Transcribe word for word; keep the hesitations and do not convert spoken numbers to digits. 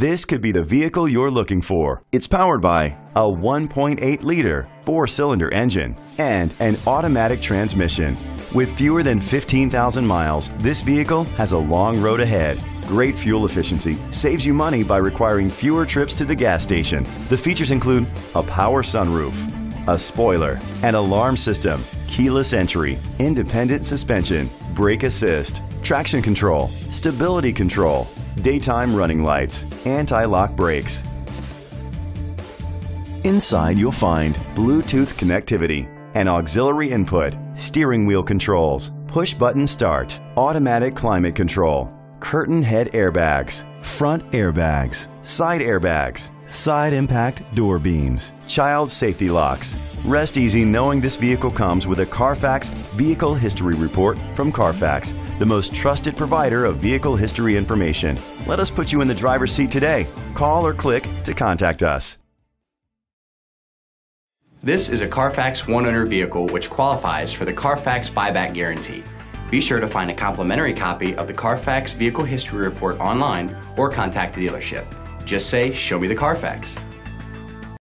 This could be the vehicle you're looking for. It's powered by a one point eight liter four-cylinder engine and an automatic transmission. With fewer than fifteen thousand miles, this vehicle has a long road ahead. Great fuel efficiency saves you money by requiring fewer trips to the gas station. The features include a power sunroof, a spoiler, an alarm system, keyless entry, independent suspension, brake assist, traction control, stability control, daytime running lights, anti-lock brakes. Inside you'll find Bluetooth connectivity, an auxiliary input, steering wheel controls, push button start, automatic climate control, curtain head airbags, front airbags, side airbags, side impact door beams, child safety locks. Rest easy knowing this vehicle comes with a Carfax Vehicle History Report from Carfax, the most trusted provider of vehicle history information. Let us put you in the driver's seat today. Call or click to contact us. This is a Carfax one owner vehicle which qualifies for the Carfax Buyback Guarantee. Be sure to find a complimentary copy of the Carfax Vehicle History Report online or contact the dealership. Just say, "Show me the Carfax."